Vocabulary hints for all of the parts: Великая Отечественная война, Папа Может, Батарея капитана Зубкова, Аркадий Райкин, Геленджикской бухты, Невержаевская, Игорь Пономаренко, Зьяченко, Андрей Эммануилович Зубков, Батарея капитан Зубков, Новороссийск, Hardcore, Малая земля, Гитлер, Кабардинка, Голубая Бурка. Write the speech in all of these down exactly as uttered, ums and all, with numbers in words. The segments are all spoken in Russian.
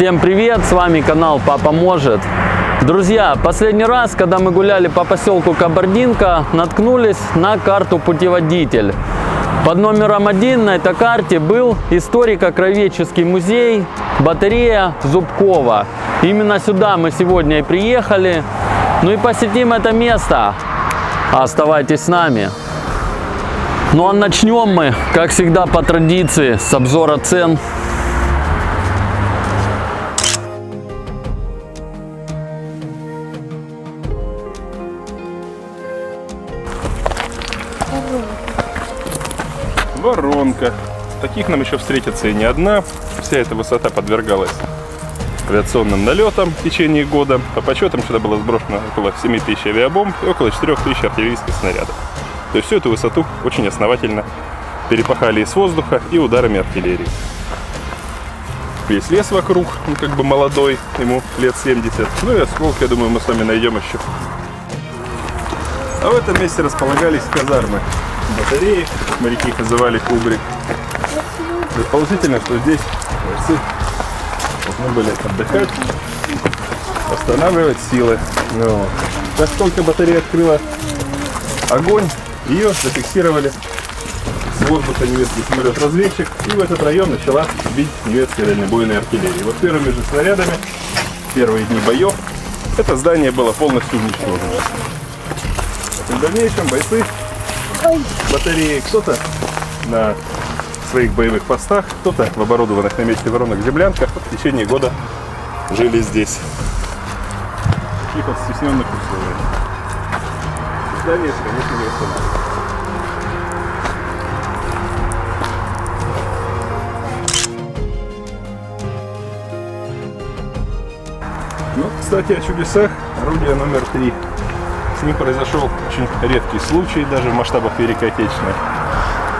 Всем привет, с вами канал Папа Может. Друзья, последний раз, когда мы гуляли по поселку Кабардинка, наткнулись на карту-путеводитель. Под номером один на этой карте был историко-кровеческий музей «Батарея Зубкова». Именно сюда мы сегодня и приехали. Ну и посетим это место. Оставайтесь с нами. Ну а начнем мы, как всегда по традиции, с обзора цен. Воронка. Таких нам еще встретится и не одна. Вся эта высота подвергалась авиационным налетам в течение года. По подсчетам сюда было сброшено около семи тысяч авиабомб и около четырёх тысяч артиллерийских снарядов. То есть всю эту высоту очень основательно перепахали из воздуха и ударами артиллерии. Весь лес вокруг, он как бы молодой, ему лет семьдесят. Ну и осколки, я думаю, мы с вами найдем еще. А в этом месте располагались казармы батареи, как моряки их называли, кубрик. Предположительно, что здесь моряки должны были отдыхать, восстанавливать силы. Но как только батарея открыла огонь, ее зафиксировали с воздуха немецкий самолет-разведчик, и в этот район начала бить немецкая дальнобойная артиллерия. Вот первыми же снарядами, первые дни боев, это здание было полностью уничтожено. И в дальнейшем бойцы батареи, кто-то на своих боевых постах, кто-то в оборудованных на месте воронок землянках в течение года жили здесь. В таких вот стесненных условиях. Здание, конечно, не восстанавливается. Ну, кстати, о чудесах. Орудие номер три. С ним произошел очень редкий случай, даже в масштабах Великой Отечественной.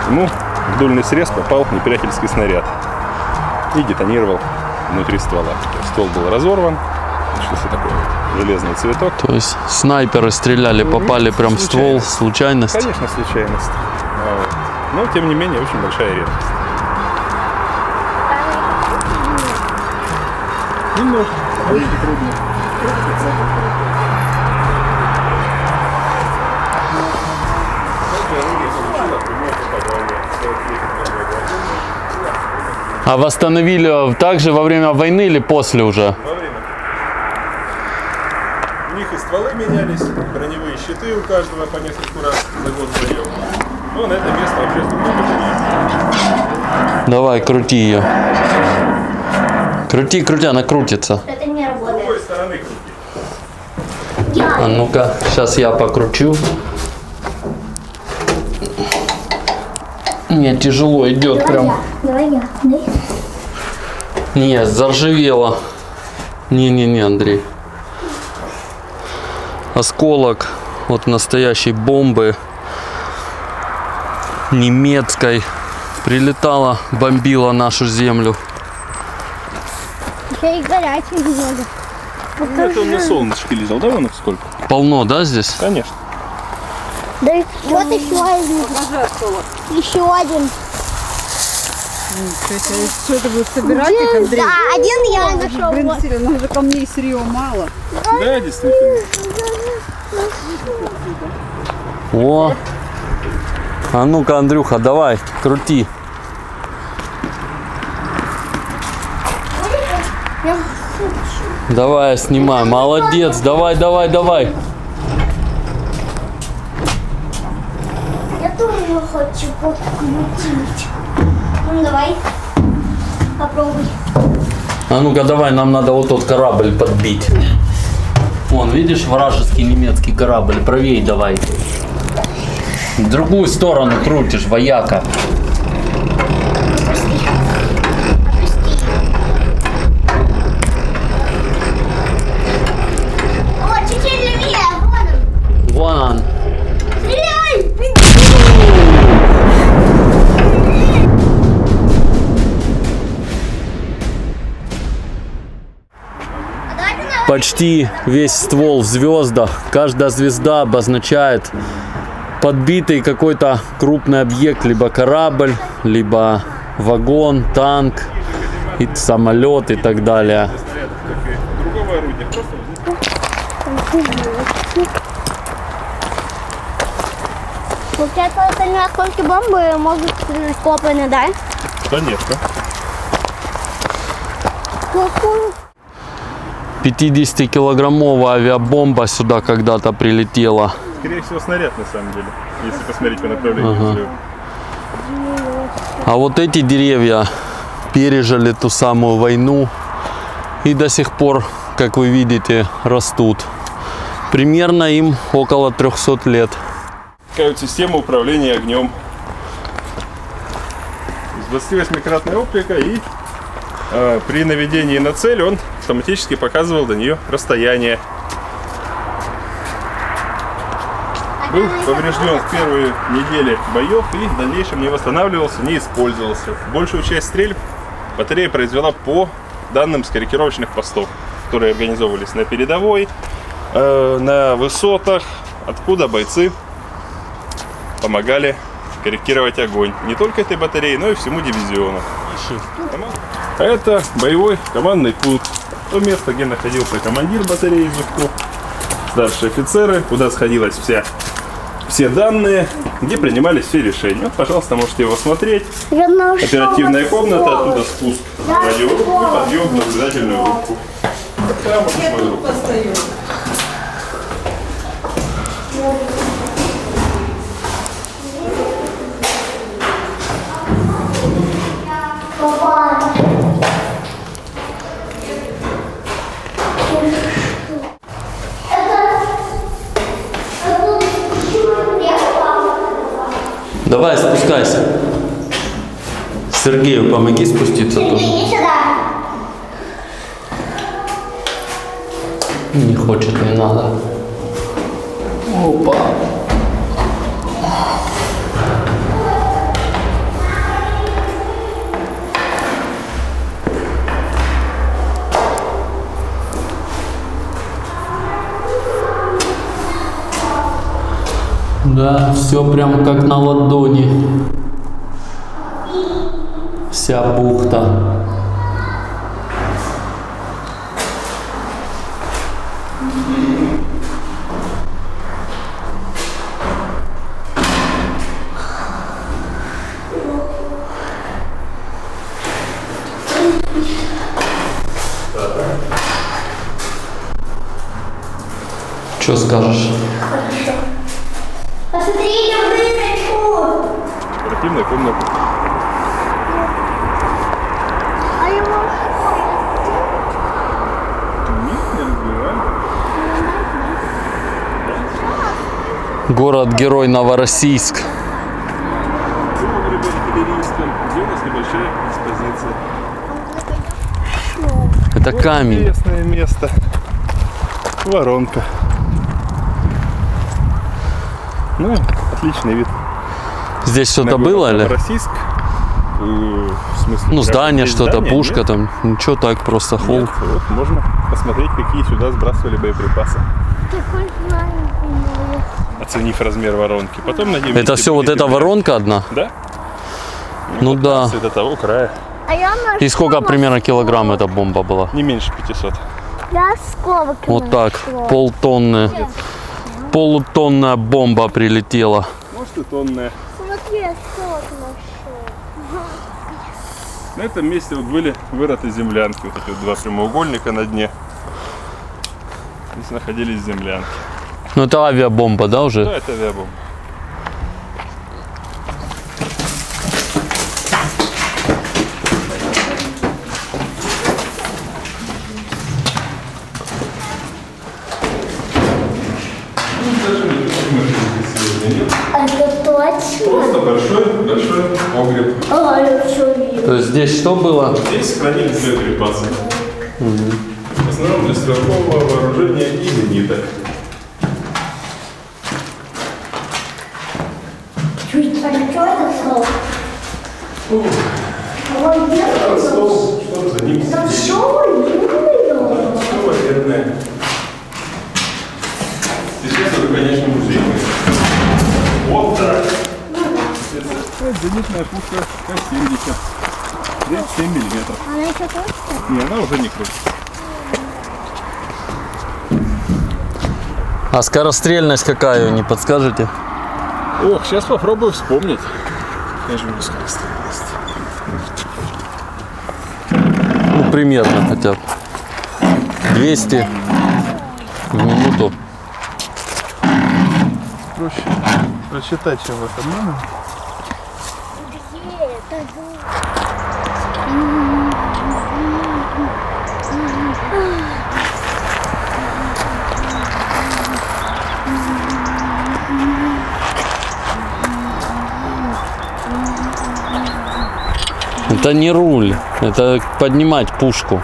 Ему в дульный срез попал неприятельский снаряд и детонировал внутри ствола. Ствол был разорван, начался такой вот железный цветок. То есть снайперы стреляли, попали ну, прям в ствол, случайность? Конечно, случайность. Но, тем не менее, очень большая редкость. Немножко, а очень трудно. А восстановили также во время войны или после уже? Во время. У них и стволы менялись, броневые щиты у каждого по нескольку раз за год боев. Но на это место вообще много. Давай, крути ее. Крути, крути, она крутится. Это не работает. С другой стороны крути. А ну-ка, сейчас я покручу. Мне тяжело идет, давай прям. Я, давай я, да? Не, заржавело. Не-не-не, Андрей. Осколок вот настоящей бомбы немецкой прилетала, бомбила нашу землю. Еще и горячий лежит. Это он на солнышке лежал, да, вон их сколько? Полно, да, здесь? Конечно. Да, вот еще один. Еще один. Что это будет собирать, Андрей? Да, один я нашел. Блин, серьезно, уже камней серьезно мало. Да, действительно. О, а ну-ка, Андрюха, давай, крути. Давай, снимай, молодец, давай, давай, давай. Хочу подкрутить. Ну давай, попробуй. А ну-ка давай, нам надо вот тот корабль подбить. Вон, видишь, вражеский немецкий корабль, правей давай. В другую сторону крутишь, вояка. Опусти. Опусти. О, чуть-чуть левее, вон он. Вон он. Почти весь ствол в звездах. Каждая звезда обозначает подбитый какой-то крупный объект, либо корабль, либо вагон, танк, и самолет и так далее. Получается, это не осколки бомбы могут быть скоплены, да? Конечно. пятидесятикилограммовая авиабомба сюда когда-то прилетела. Скорее всего, снаряд, на самом деле, если посмотреть по направлению. Ага. А вот эти деревья пережили ту самую войну и до сих пор, как вы видите, растут. Примерно им около трёхсот лет. Такая вот система управления огнем. двадцативосьмикратная оптика, и э, при наведении на цель он автоматически показывал до нее расстояние. Был поврежден в первые недели боев и в дальнейшем не восстанавливался, не использовался. Большую часть стрельб батарея произвела по данным с корректировочных постов, которые организовывались на передовой, э, на высотах, откуда бойцы помогали корректировать огонь не только этой батареи, но и всему дивизиону. А это боевой командный пункт, то место, где находился командир батареи Зубков, старшие офицеры, куда сходилась вся все данные, где принимались все решения. Вот, пожалуйста, можете его смотреть. Оперативная комната, оттуда спуск в радиорубку, подъем в наблюдательную рубку. Там вот давай, спускайся. Сергею помоги спуститься. Сергей, тоже. Иди сюда. Не хочет, не надо. Опа. Да, все прям как на ладони. Вся бухта. Что скажешь? Посмотрите в дырочку! Оперативная комната. А его... Нет, не разбирали. Город-герой Новороссийск. Где у нас небольшая экспозиция. Это камень. Интересное место. Воронка. Ну, отличный вид. Здесь что-то было, или? Новороссийск. Ну, здание что-то, пушка, нет? Там, ничего, так просто холл. Нет, вот, можно посмотреть, какие сюда сбрасывали боеприпасы. Оценив размер воронки. Потом, надеюсь, это все вот эта воронка одна? Да. Ну, ну да. До того края. И сколько примерно килограмм эта бомба была? Не меньше пятисот. Вот так, полтонны. Полутонная бомба прилетела. Может, и тонная. Смотри, на этом месте вот были вырыты землянки. Вот эти вот два прямоугольника на дне. Здесь находились землянки. Ну, это авиабомба, да, уже? Да, это авиабомба. Просто большой-большой погреб. То есть здесь что было? Здесь хранились боеприпасы. Угу. В основном для стрелкового вооружения и зениток. Чуть большой стол. Это стол, чтобы за ним сидеть. Это все военное. Все военное. Сейчас это, конечно, музей. Вот так. Зенитная пушка К семьдесят, тридцать семь миллиметров. крутится точно? Не, она уже не крутится. А скорострельность какая, не подскажете? Ох, сейчас попробую вспомнить. Я же люблю скорострельность. Ну, примерно хотя бы. двести в минуту. Проще прочитать, чем в этом номере. Это не руль, это поднимать пушку.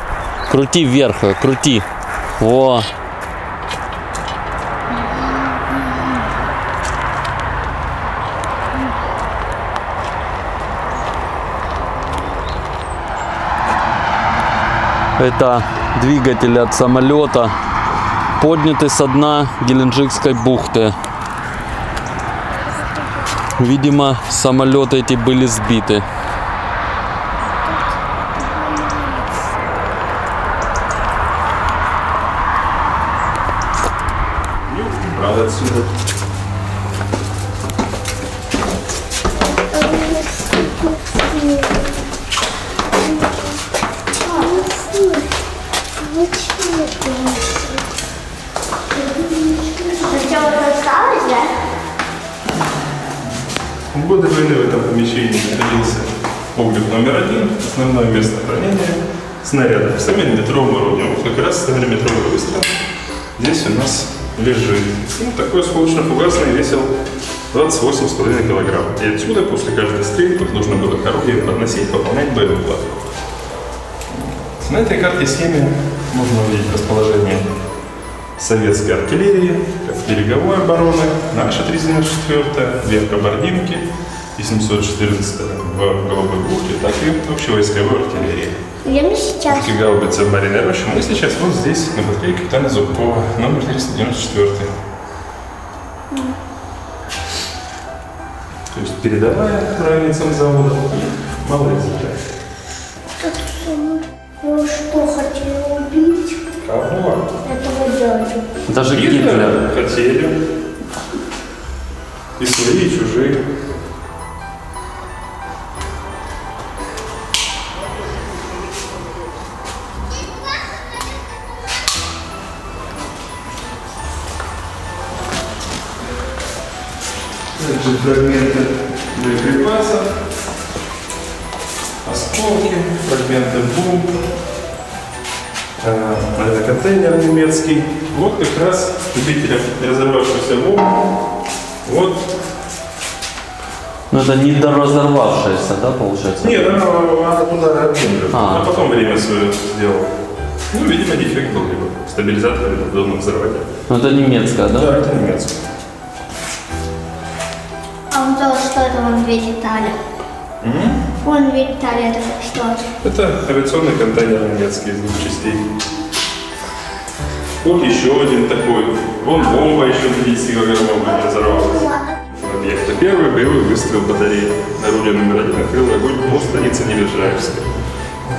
Крути вверх, крути. Во. Это двигатель от самолета, поднятый со дна Геленджикской бухты. Видимо, самолеты эти были сбиты. Отсюда. Все вот осталось, да? В годы войны в этом помещении находился погреб номер один, основное место хранения снарядов семимиллиметрового ружья. Как раз семимиллиметровый выстрел. Здесь у нас лежит. Ну, такой осколочно-фугасный весил двадцать восемь с половиной килограмм. И отсюда после каждой стрельбы нужно было коробки подносить, пополнять боевую плату. На этой карте схеме можно увидеть расположение советской артиллерии, береговой обороны, наша триста девяносто четвёртая, две в Кабардинке и семьсот четырнадцатая в Голубой Бурке, так и общевойсковой артиллерии. Я не сейчас. Пушки гаубицы в Мариной Роще. Мы сейчас вот здесь, на батарее капитана Зубкова, номер триста девяносто четыре. Mm. То есть передавая равенцам завода, малая земля. Ну что, хотели убить? Кого? Этого дядю. Даже Гитлера хотели. И свои, и чужие. Также фрагменты боеприпасов, осколки, фрагменты бомб, это контейнер немецкий. Вот как раз любителям разорвавшихся бомб. Вот. Но это не доразорвавшаяся, да, получается? Нет, она, она туда отдельно, а, а потом время свое сделала. Ну, видимо, дефект был либо стабилизатор, либо в донном взорвании. Но это немецкая, да? Да, это немецкая. Что это вон две детали? Mm-hmm. Вон две детали, это что? Это авиационный контейнер немецкий из двух частей. Вот еще один такой. Вон бомба еще пятидесятикилограммовая разорвалась. Объекта первый боевой выстрел батареи на руле номер один открыл огонь по станице Невержаевской,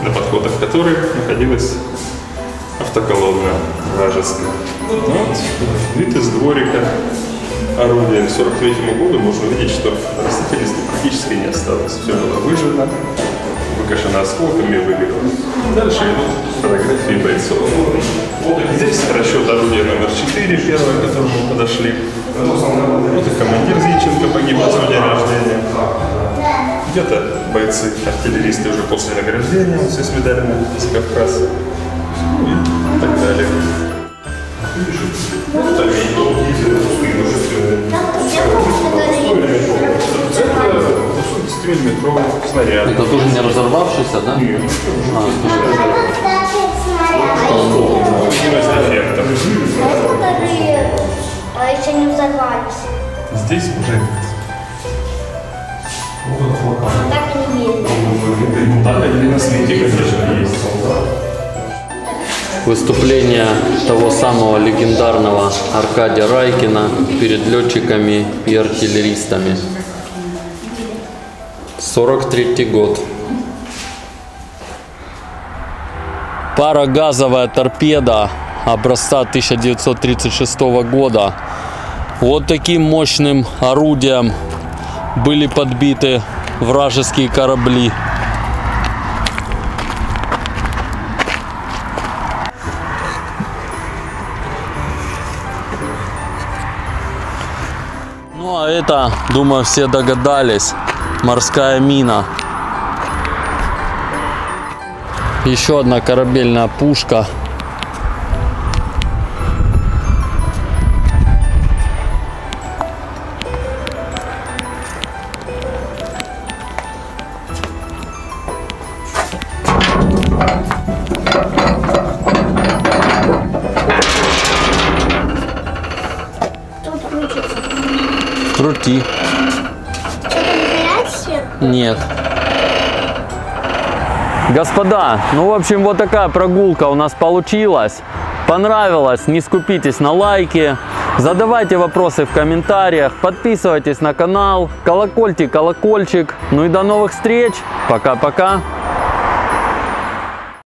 на подходах которой находилась автоколонна вражеская. Вот, вид из дворика. Орудием к сорок третьему году можно увидеть, что растительности практически не осталось. Все было выжжено, выкашено осколками и выгорело. Дальше идут фотографии бойцов. Вот здесь расчет орудия номер четыре, первое, к которому подошли. Вот и командир Зьяченко погиб на день рождения. Где-то бойцы, артиллеристы уже после награждения, все с медалями из Кавказа и так далее. Вот там и снаряд. Это тоже не разорвавшийся, да? Нет. А, еще не взорвались. Здесь уже так и не есть. Выступление того самого легендарного Аркадия Райкина перед летчиками и артиллеристами. сорок третий год. парогазовая торпеда образца тысяча девятьсот тридцать шестого года. Вот таким мощным орудием были подбиты вражеские корабли. Ну а это, думаю, все догадались, морская мина. Еще одна корабельная пушка. Крути. Нет. Господа, ну в общем вот такая прогулка у нас получилась. Понравилось? Не скупитесь на лайки. Задавайте вопросы в комментариях. Подписывайтесь на канал. Колокольте колокольчик. Ну и до новых встреч. Пока-пока.